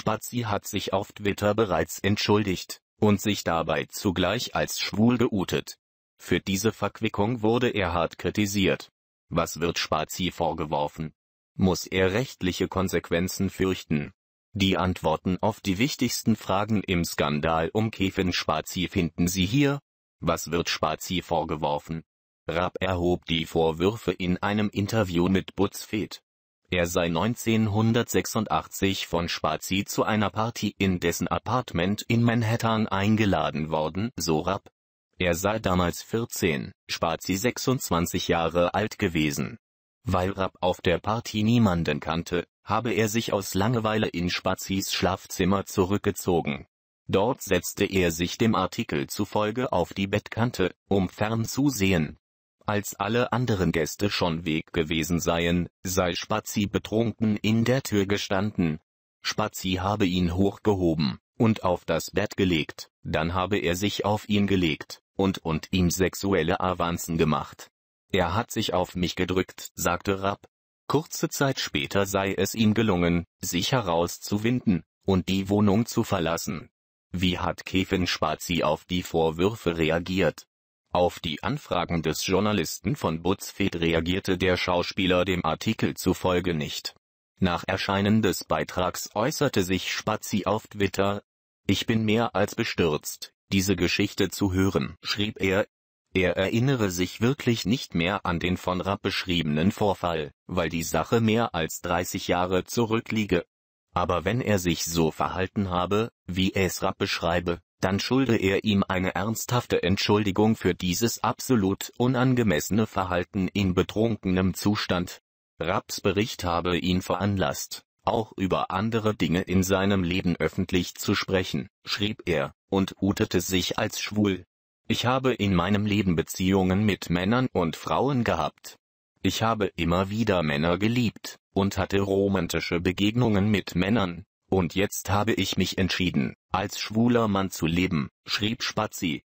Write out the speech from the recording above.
Spacey hat sich auf Twitter bereits entschuldigt und sich dabei zugleich als schwul geoutet. Für diese Verquickung wurde er hart kritisiert. Was wird Spacey vorgeworfen? Muss er rechtliche Konsequenzen fürchten? Die Antworten auf die wichtigsten Fragen im Skandal um Kevin Spacey finden Sie hier. Was wird Spacey vorgeworfen? Rapp erhob die Vorwürfe in einem Interview mit BuzzFeed. Er sei 1986 von Spacey zu einer Party in dessen Apartment in Manhattan eingeladen worden, so Rapp. Er sei damals 14, Spacey 26 Jahre alt gewesen. Weil Rapp auf der Party niemanden kannte, habe er sich aus Langeweile in Spaceys Schlafzimmer zurückgezogen. Dort setzte er sich dem Artikel zufolge auf die Bettkante, um fernzusehen. Als alle anderen Gäste schon weg gewesen seien, sei Spacey betrunken in der Tür gestanden. Spacey habe ihn hochgehoben und auf das Bett gelegt, dann habe er sich auf ihn gelegt und ihm sexuelle Avancen gemacht. Er hat sich auf mich gedrückt, sagte Rapp. Kurze Zeit später sei es ihm gelungen, sich herauszuwinden und die Wohnung zu verlassen. Wie hat Kevin Spacey auf die Vorwürfe reagiert? Auf die Anfragen des Journalisten von BuzzFeed reagierte der Schauspieler dem Artikel zufolge nicht. Nach Erscheinen des Beitrags äußerte sich Spacey auf Twitter. Ich bin mehr als bestürzt, diese Geschichte zu hören, schrieb er. Er erinnere sich wirklich nicht mehr an den von Rapp beschriebenen Vorfall, weil die Sache mehr als 30 Jahre zurückliege. Aber wenn er sich so verhalten habe, wie es Rapp beschreibe, dann schulde er ihm eine ernsthafte Entschuldigung für dieses absolut unangemessene Verhalten in betrunkenem Zustand. Rapps Bericht habe ihn veranlasst, auch über andere Dinge in seinem Leben öffentlich zu sprechen, schrieb er, und outete sich als schwul. Ich habe in meinem Leben Beziehungen mit Männern und Frauen gehabt. Ich habe immer wieder Männer geliebt und hatte romantische Begegnungen mit Männern, und jetzt habe ich mich entschieden, als schwuler Mann zu leben, schrieb Spacey.